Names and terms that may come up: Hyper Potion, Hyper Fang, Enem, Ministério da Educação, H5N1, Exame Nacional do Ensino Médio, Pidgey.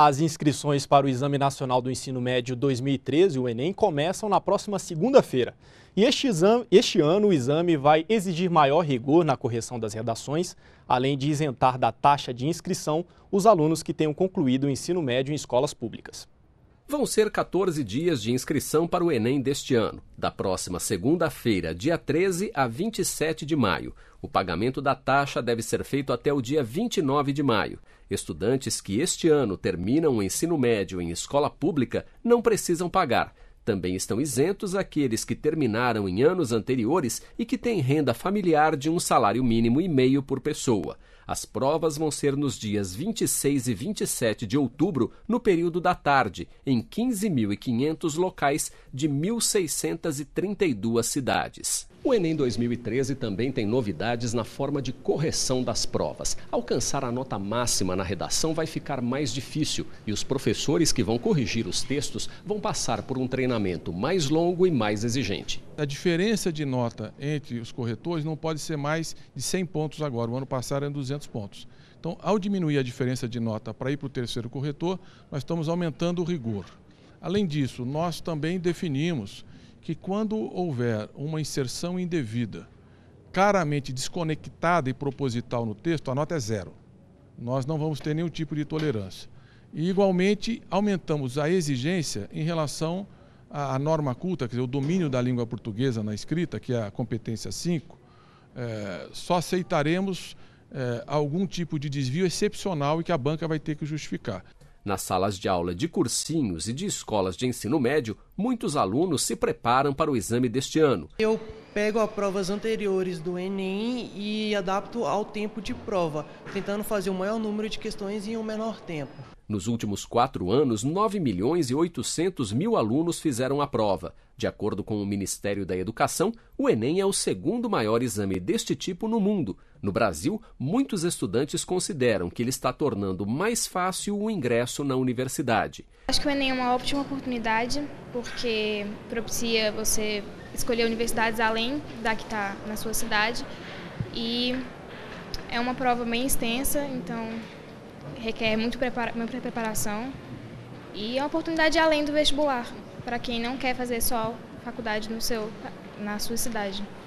As inscrições para o Exame Nacional do Ensino Médio 2013, o Enem, começam na próxima segunda-feira. E este ano o exame vai exigir maior rigor na correção das redações, além de isentar da taxa de inscrição os alunos que tenham concluído o ensino médio em escolas públicas. Vão ser 14 dias de inscrição para o Enem deste ano, da próxima segunda-feira, dia 13 a 27 de maio. O pagamento da taxa deve ser feito até o dia 29 de maio. Estudantes que este ano terminam o ensino médio em escola pública não precisam pagar. Também estão isentos aqueles que terminaram em anos anteriores e que têm renda familiar de um salário mínimo e meio por pessoa. As provas vão ser nos dias 26 e 27 de outubro, no período da tarde, em 15.500 locais de 1.632 cidades. O Enem 2013 também tem novidades na forma de correção das provas. Alcançar a nota máxima na redação vai ficar mais difícil e os professores que vão corrigir os textos vão passar por um treinamento mais longo e mais exigente. A diferença de nota entre os corretores não pode ser mais de 100 pontos agora, o ano passado eram 200 pontos. Então, ao diminuir a diferença de nota para ir para o terceiro corretor, nós estamos aumentando o rigor. Além disso, nós também definimos que quando houver uma inserção indevida, claramente desconectada e proposital no texto, a nota é zero. Nós não vamos ter nenhum tipo de tolerância. E, igualmente, aumentamos a exigência em relação à norma culta, quer dizer, o domínio da língua portuguesa na escrita, que é a competência 5, só aceitaremos algum tipo de desvio excepcional e que a banca vai ter que justificar. Nas salas de aula de cursinhos e de escolas de ensino médio, muitos alunos se preparam para o exame deste ano. Eu pego as provas anteriores do Enem e adapto ao tempo de prova, tentando fazer o maior número de questões em um menor tempo. Nos últimos 4 anos, 9.800.000 alunos fizeram a prova. De acordo com o Ministério da Educação, o Enem é o segundo maior exame deste tipo no mundo. No Brasil, muitos estudantes consideram que ele está tornando mais fácil o ingresso na universidade. Acho que o Enem é uma ótima oportunidade, porque propicia você escolher universidades além da que está na sua cidade. E é uma prova bem extensa, então requer muita preparação e é uma oportunidade além do vestibular, para quem não quer fazer só faculdade na sua cidade.